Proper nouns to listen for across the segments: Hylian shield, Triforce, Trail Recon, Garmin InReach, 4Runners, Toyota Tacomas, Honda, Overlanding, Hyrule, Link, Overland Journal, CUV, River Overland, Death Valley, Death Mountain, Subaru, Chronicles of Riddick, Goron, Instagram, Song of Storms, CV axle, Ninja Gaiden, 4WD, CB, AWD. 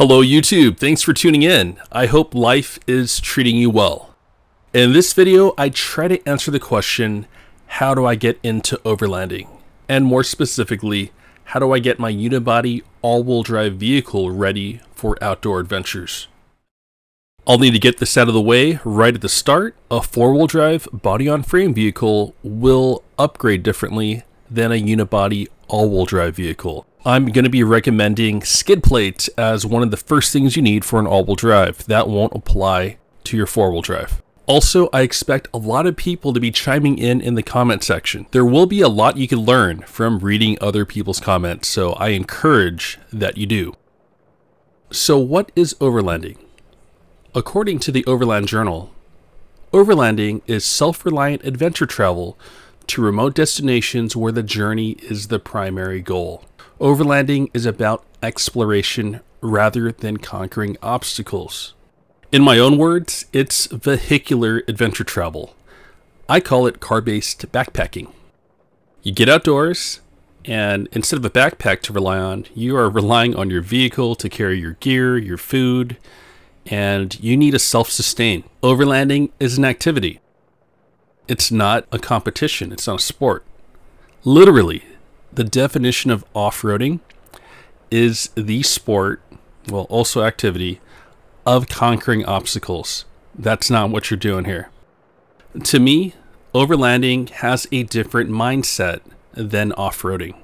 Hello YouTube, thanks for tuning in. I hope life is treating you well. In this video, I try to answer the question, how do I get into overlanding? And more specifically, how do I get my unibody all-wheel drive vehicle ready for outdoor adventures? I'll need to get this out of the way right at the start. A four-wheel drive body-on-frame vehicle will upgrade differently than a unibody all-wheel drive vehicle. I'm going to be recommending skid plates as one of the first things you need for an all-wheel drive. That won't apply to your four-wheel drive. Also, I expect a lot of people to be chiming in the comment section. There will be a lot you can learn from reading other people's comments, so I encourage that you do. So what is overlanding? According to the Overland Journal, overlanding is self-reliant adventure travel to remote destinations where the journey is the primary goal. Overlanding is about exploration rather than conquering obstacles. In my own words, it's vehicular adventure travel. I call it car-based backpacking. You get outdoors, and instead of a backpack to rely on, you are relying on your vehicle to carry your gear, your food, and you need to self-sustain. Overlanding is an activity. It's not a competition. It's not a sport. Literally, the definition of off-roading is the sport, well, also activity, of conquering obstacles. That's not what you're doing here. To me, overlanding has a different mindset than off-roading.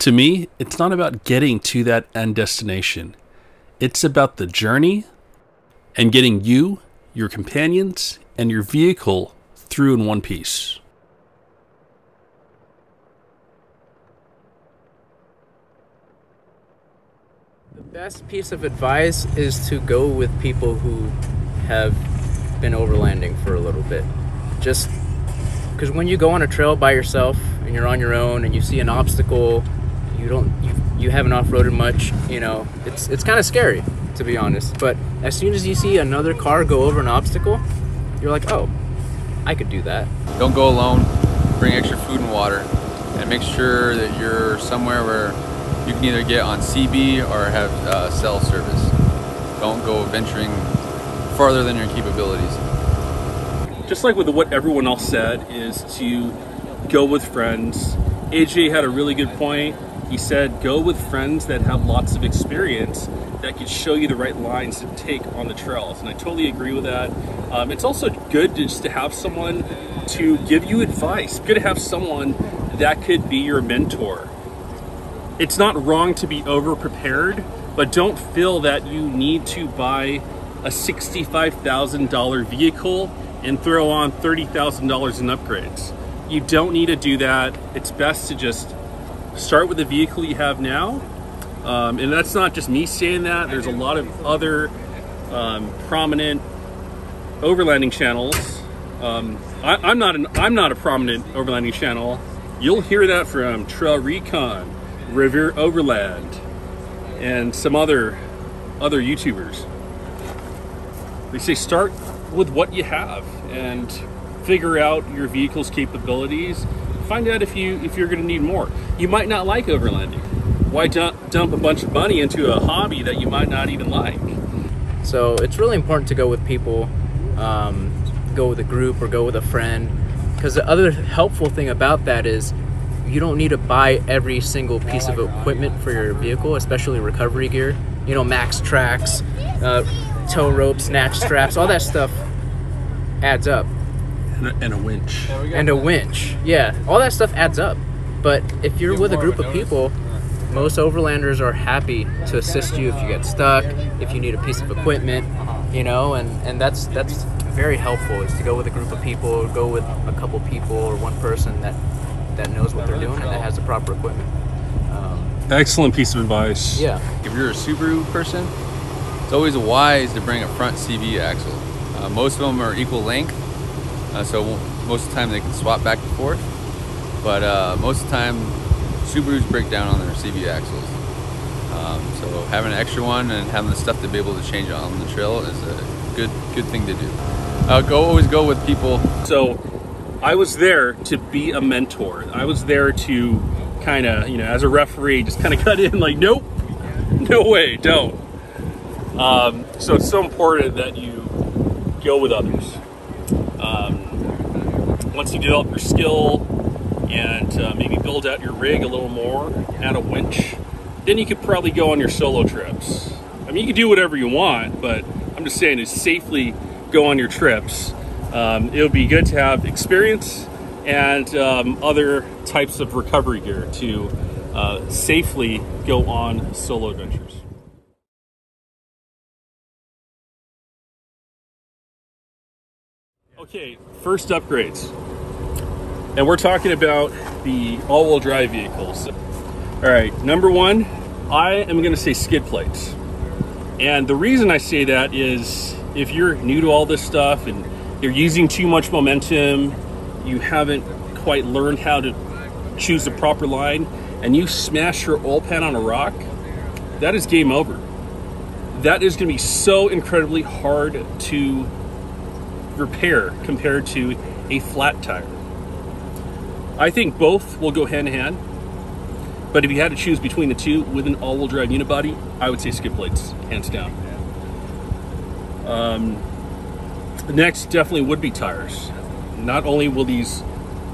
To me, it's not about getting to that end destination. It's about the journey and getting you, your companions, and your vehicle through in one piece. The best piece of advice is to go with people who have been overlanding for a little bit. Just because when you go on a trail by yourself and you're on your own and you see an obstacle, you haven't off-roaded much, you know, it's kind of scary, to be honest. But as soon as you see another car go over an obstacle, you're like, oh, I could do that. Don't go alone. Bring extra food and water, and make sure that you're somewhere where you can either get on CB or have cell service. Don't go venturing farther than your capabilities. Just like with what everyone else said, is to go with friends. AJ had a really good point. He said, go with friends that have lots of experience that can show you the right lines to take on the trails. And I totally agree with that. It's also good to have someone to give you advice. Good to have someone that could be your mentor. It's not wrong to be over-prepared, but don't feel that you need to buy a $65,000 vehicle and throw on $30,000 in upgrades. You don't need to do that. It's best to just start with the vehicle you have now. And that's not just me saying that. There's a lot of other prominent overlanding channels. I'm not a prominent overlanding channel. You'll hear that from Trail Recon, River Overland, and some other YouTubers. They say start with what you have and figure out your vehicle's capabilities. Find out if you're going to need more. You might not like overlanding. Why dump a bunch of money into a hobby that you might not even like? So it's really important to go with people, go with a group or go with a friend, because the other helpful thing about that is you don't need to buy every single piece of equipment for your vehicle, especially recovery gear. You know, max tracks, tow ropes, snatch straps, all that stuff adds up. And a winch. And a winch, yeah. All that stuff adds up. But if you're with a group of people, most overlanders are happy to assist you if you get stuck, if you need a piece of equipment, you know, and that's very helpful, is to go with a group of people, or go with a couple people or one person that knows what they're doing and that has the proper equipment. Excellent piece of advice. Yeah. If you're a Subaru person, it's always wise to bring a front CV axle. Most of them are equal length, so most of the time they can swap back and forth. But most of the time, Subarus break down on their CV axles. So having an extra one and having the stuff to be able to change on the trail is a good thing to do. Always go with people. So I was there to be a mentor. I was there to kind of, you know, as a referee, just kind of cut in like, nope, No way, don't. So it's so important that you go with others. Once you develop your skill and maybe build out your rig a little more, add a winch, then you could probably go on your solo trips. I mean, you can do whatever you want, but I'm just saying to safely go on your trips. It would be good to have experience and other types of recovery gear to safely go on solo adventures. Okay, first upgrades. And we're talking about the all-wheel drive vehicles. All right, number one, I am gonna say skid plates. And the reason I say that is if you're new to all this stuff and you're using too much momentum, you haven't quite learned how to choose the proper line, and you smash your oil pan on a rock, that is game over. That is gonna be so incredibly hard to repair compared to a flat tire. I think both will go hand in hand, but if you had to choose between the two with an all-wheel drive unibody, I would say skid plates, hands down. Next definitely would be tires. Not only will these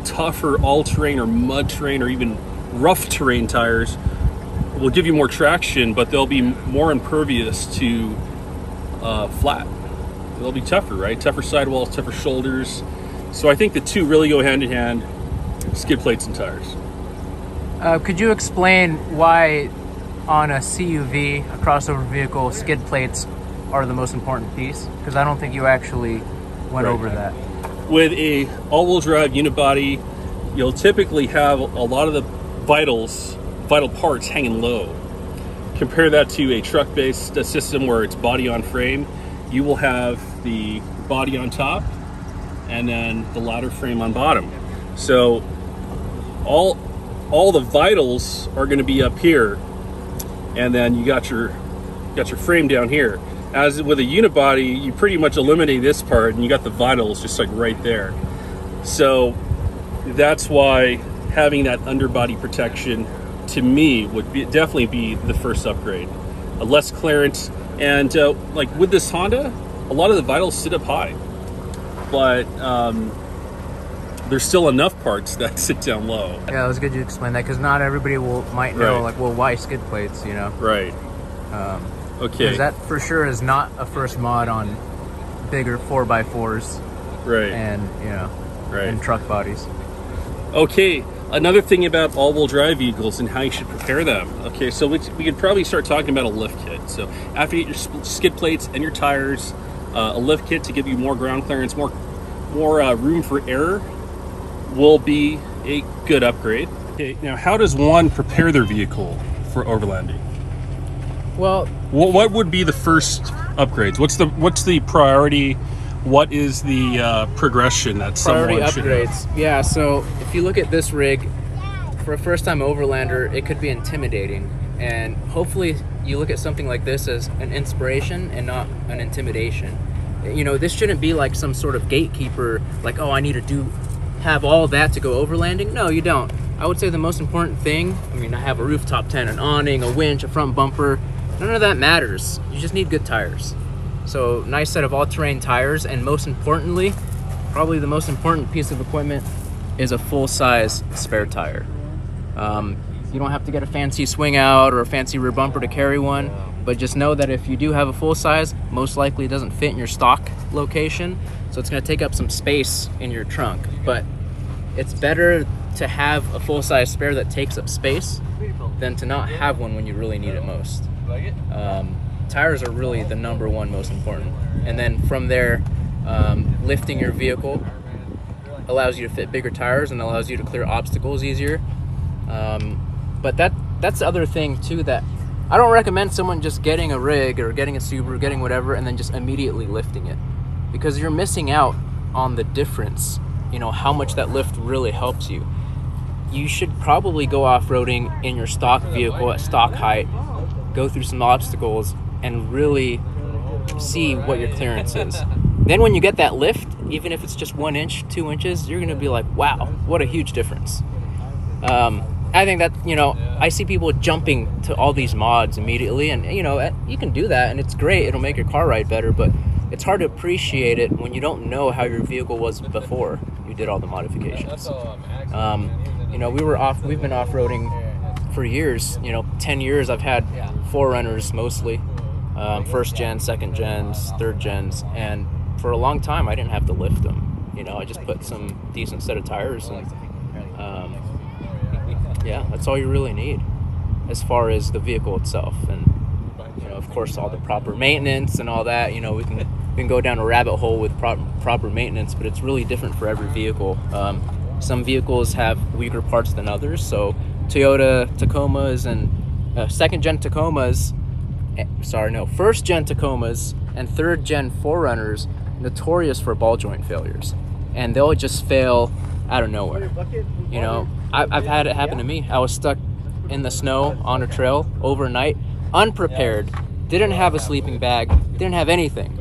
tougher all-terrain or mud terrain or even rough terrain tires will give you more traction, but they'll be more impervious to flat. They'll be tougher, right? Tougher sidewalls, tougher shoulders. So I think the two really go hand in hand, skid plates and tires. Could you explain why on a CUV, a crossover vehicle, skid plates are the most important piece? Because I don't think you actually went over that. With a all-wheel drive unibody, you'll typically have a lot of the vital parts hanging low. Compare that to a truck-based system where it's body on frame. You will have the body on top and then the ladder frame on bottom. So all the vitals are going to be up here, and then you got your frame down here. As with a unibody, you pretty much eliminate this part and you got the vitals just like right there. So that's why having that underbody protection to me would be, definitely be the first upgrade. A less clearance. And like with this Honda, a lot of the vitals sit up high, but there's still enough parts that sit down low. Yeah, it was good you explained that because not everybody might know, right. Like, well, why skid plates, you know? Right. Okay. Because that for sure is not a first mod on bigger 4x4s. Right. And, you know, right. And truck bodies. Okay, another thing about all-wheel drive vehicles and how you should prepare them. Okay, so we could probably start talking about a lift kit. So after you get your skid plates and your tires, a lift kit to give you more ground clearance, more room for error will be a good upgrade. Okay, now how does one prepare their vehicle for overlanding? Well, what would be the first upgrades? What's the priority? What is the progression that someone should have? Yeah, so if you look at this rig, for a first-time overlander, it could be intimidating. And hopefully you look at something like this as an inspiration and not an intimidation. You know, this shouldn't be like some sort of gatekeeper, like, oh, I need to have all that to go overlanding. No, you don't. I would say the most important thing, I mean, I have a rooftop tent, an awning, a winch, a front bumper. None of that matters. You just need good tires. So nice set of all-terrain tires, and most importantly, probably the most important piece of equipment is a full-size spare tire. You don't have to get a fancy swing out or a fancy rear bumper to carry one, but just know that if you do have a full-size, most likely it doesn't fit in your stock location, so it's going to take up some space in your trunk. But it's better to have a full-size spare that takes up space than to not have one when you really need it most. Tires are really the number one most important, and then from there, lifting your vehicle allows you to fit bigger tires and allows you to clear obstacles easier. But that's the other thing too, that I don't recommend someone just getting a rig or getting a Subaru, getting whatever, and then just immediately lifting it, because you're missing out on the difference, you know, how much that lift really helps you. You should probably go off-roading in your stock vehicle at stock height, go through some obstacles, and really see what your clearance is. Then when you get that lift, even if it's just 1 inch, 2 inches, you're gonna be like, wow, what a huge difference. I think that, you know, I see people jumping to all these mods immediately, and, you know, you can do that, and it's great. It'll make your car ride better, but it's hard to appreciate it when you don't know how your vehicle was before you did all the modifications. You know, we've been off-roading for years, you know, 10 years. I've had 4Runners mostly, first gen, second gens, third gens, and for a long time I didn't have to lift them. You know, I just put some decent set of tires, and yeah, that's all you really need as far as the vehicle itself. And, you know, of course, all the proper maintenance and all that. You know, we can go down a rabbit hole with proper maintenance, but it's really different for every vehicle. Some vehicles have weaker parts than others. So Toyota Tacomas and second-gen Tacomas, first-gen Tacomas and third-gen 4Runners, notorious for ball joint failures, and they'll just fail out of nowhere. You know, I've had it happen to me. I was stuck in the snow on a trail overnight, unprepared, didn't have a sleeping bag, didn't have anything,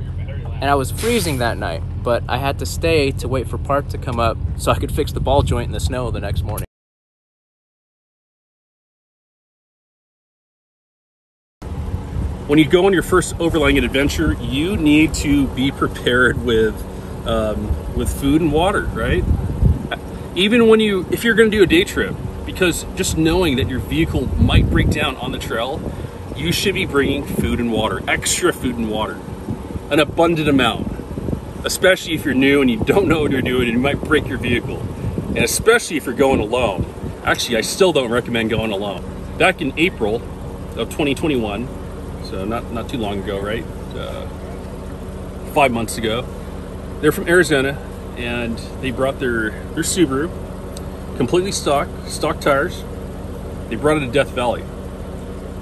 and I was freezing that night, but I had to stay to wait for parts to come up so I could fix the ball joint in the snow the next morning. When you go on your first overlanding adventure, you need to be prepared with food and water, right? Even when if you're going to do a day trip, because just knowing that your vehicle might break down on the trail, you should be bringing food and water, extra food and water, an abundant amount, especially if you're new and you don't know what you're doing and you might break your vehicle, and especially if you're going alone. Actually, I still don't recommend going alone. Back in April of 2021, so not too long ago, right? 5 months ago, they're from Arizona, and they brought their Subaru, completely stock tires. They brought it to Death Valley,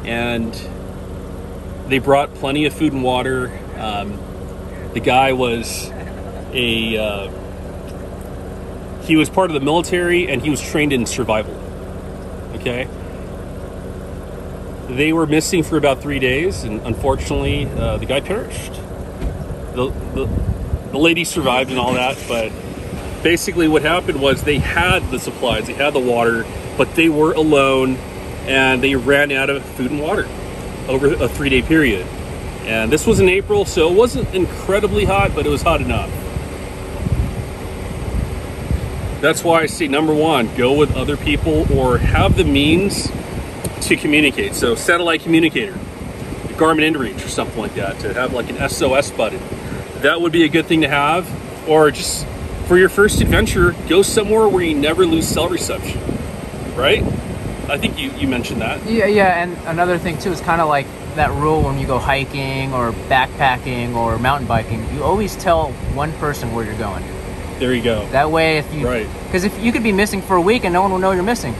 and they brought plenty of food and water. The guy was he was part of the military, and he was trained in survival. Okay. They were missing for about 3 days, and unfortunately, the guy perished. The lady survived and all that, but basically what happened was they had the supplies, they had the water, but they were alone, and they ran out of food and water over a 3-day period. And this was in April, so it wasn't incredibly hot, but it was hot enough. That's why I say, number one, go with other people or have the means to communicate. So satellite communicator, Garmin InReach or something like that, to have like an SOS button. That would be a good thing to have. Or just for your first adventure, go somewhere where you never lose cell reception, right? I think you mentioned that. Yeah, and another thing too is kind of like that rule when you go hiking or backpacking or mountain biking, you always tell one person where you're going. There you go. That way if you, right. Because if you could be missing for a week and no one will know you're missing.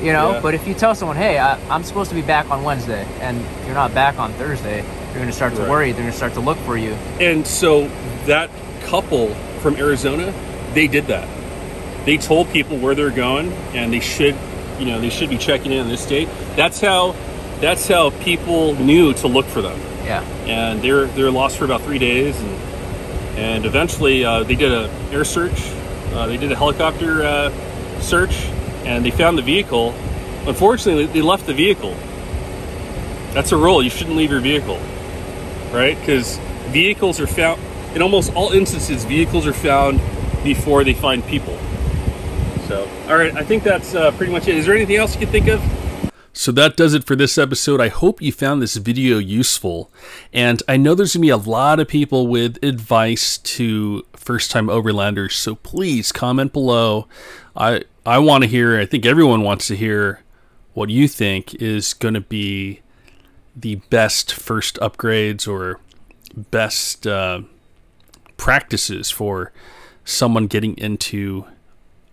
You know, yeah. But if you tell someone, hey, I'm supposed to be back on Wednesday, and you're not back on Thursday, you're going to start to worry. They're going to start to look for you. And so that couple from Arizona, they did that. They told people where they're going, and they should, you know, they should be checking in on this date. That's how people knew to look for them. Yeah. And they're lost for about 3 days, and eventually they did a air search. They did a helicopter search. And they found the vehicle. Unfortunately, they left the vehicle. That's a rule. You shouldn't leave your vehicle, right? Because vehicles are found, in almost all instances, vehicles are found before they find people. So, all right, I think that's pretty much it. Is there anything else you can think of? So that does it for this episode. I hope you found this video useful. And I know there's gonna be a lot of people with advice to first-time overlanders, so please comment below. I want to hear, I think everyone wants to hear what you think is going to be the best first upgrades or best practices for someone getting into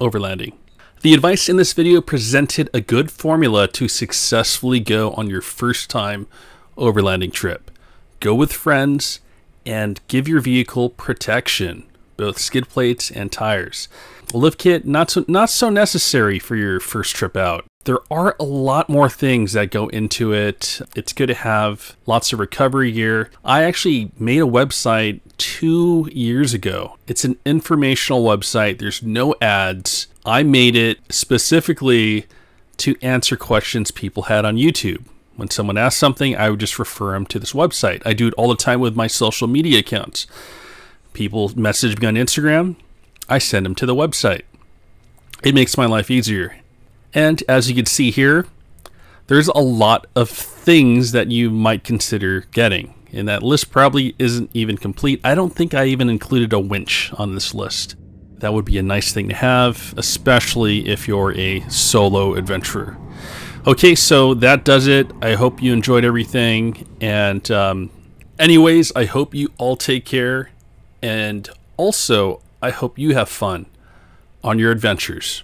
overlanding. The advice in this video presented a good formula to successfully go on your first time overlanding trip. Go with friends and give your vehicle protection, both skid plates and tires. A lift kit, not so necessary for your first trip out. There are a lot more things that go into it. It's good to have lots of recovery gear. I actually made a website 2 years ago. It's an informational website. There's no ads. I made it specifically to answer questions people had on YouTube. When someone asked something, I would just refer them to this website. I do it all the time with my social media accounts. People message me on Instagram, I send them to the website. It makes my life easier. And as you can see here, there's a lot of things that you might consider getting. And that list probably isn't even complete. I don't think I even included a winch on this list. That would be a nice thing to have, especially if you're a solo adventurer. Okay, so that does it. I hope you enjoyed everything. And anyways, I hope you all take care. And also, I hope you have fun on your adventures.